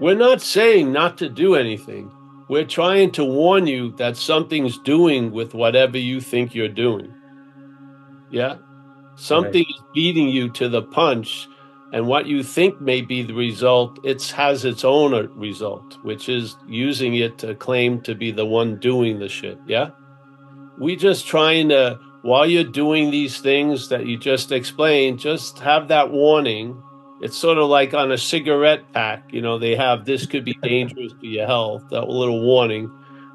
We're not saying not to do anything. We're trying to warn you that something's doing with whatever you think you're doing. Yeah? Something is beating you to the punch, and what you think may be the result, it has its own result, which is using it to claim to be the one doing the shit, yeah? We just trying to, while you're doing these things that you just explained, just have that warning. It's sort of like on a cigarette pack, you know, they have this could be dangerous to your health, that little warning.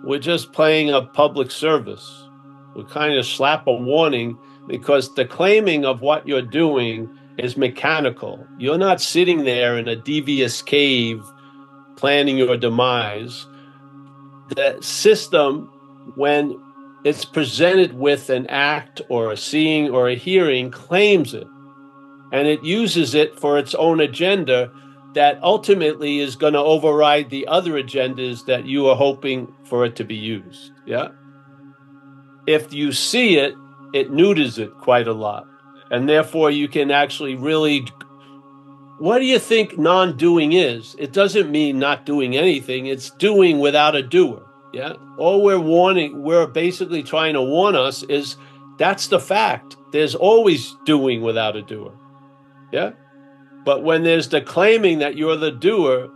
We're just playing a public service. We kind of slap a warning because the claiming of what you're doing is mechanical. You're not sitting there in a devious cave planning your demise. The system, when it's presented with an act or a seeing or a hearing, claims it. And it uses it for its own agenda that ultimately is going to override the other agendas that you are hoping for it to be used. Yeah. If you see it, it neuters it quite a lot. And therefore, you can actually really... What do you think non-doing is? It doesn't mean not doing anything. It's doing without a doer. Yeah. All we're warning, we're basically trying to warn us is that's the fact. There's always doing without a doer. Yeah. But when there's the claiming that you're the doer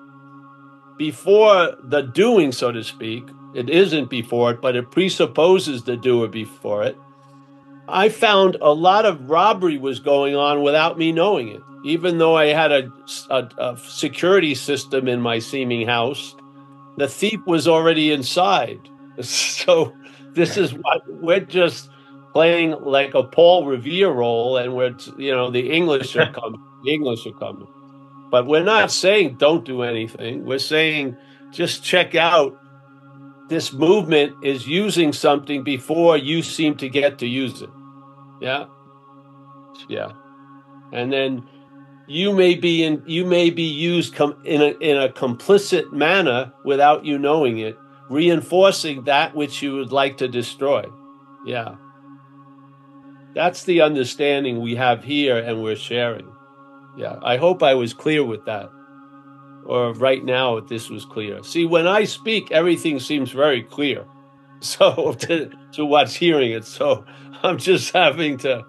before the doing, so to speak, it isn't before it, but it presupposes the doer before it. I found a lot of robbery was going on without me knowing it. Even though I had a security system in my seeming house, the thief was already inside. So this is what we're just playing, like a Paul Revere role, and we're, you know, the English are coming. The English are coming. But we're not saying don't do anything. We're saying just check out. This movement is using something before you seem to get to use it. Yeah. Yeah. And then you may be used in a complicit manner without you knowing it, reinforcing that which you would like to destroy. Yeah. That's the understanding we have here and we're sharing. Yeah. I hope I was clear with that. Or right now, this was clear. See, when I speak, everything seems very clear. So to what's hearing it. So I'm just having to,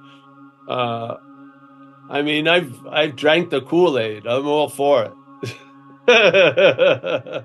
I mean, I've drank the Kool-Aid. I'm all for it.